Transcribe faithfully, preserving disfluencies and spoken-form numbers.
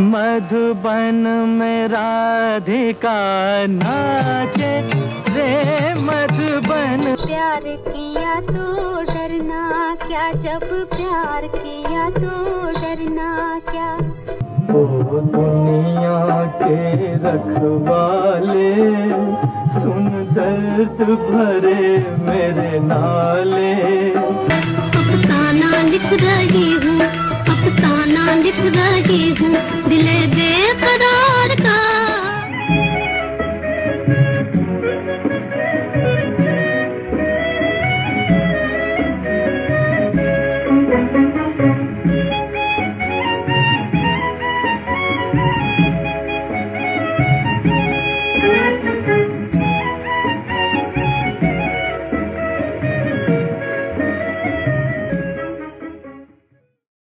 मधुबन में राधिका नाचे रे मधुबन। प्यार किया तो डरना क्या, जब प्यार किया तो डरना क्या। ओ दुनिया के रखवाले सुन दर्द भरे मेरे नाले। अब ताना लिख रही हूँ, अब ताना लिख रही हूँ दिले।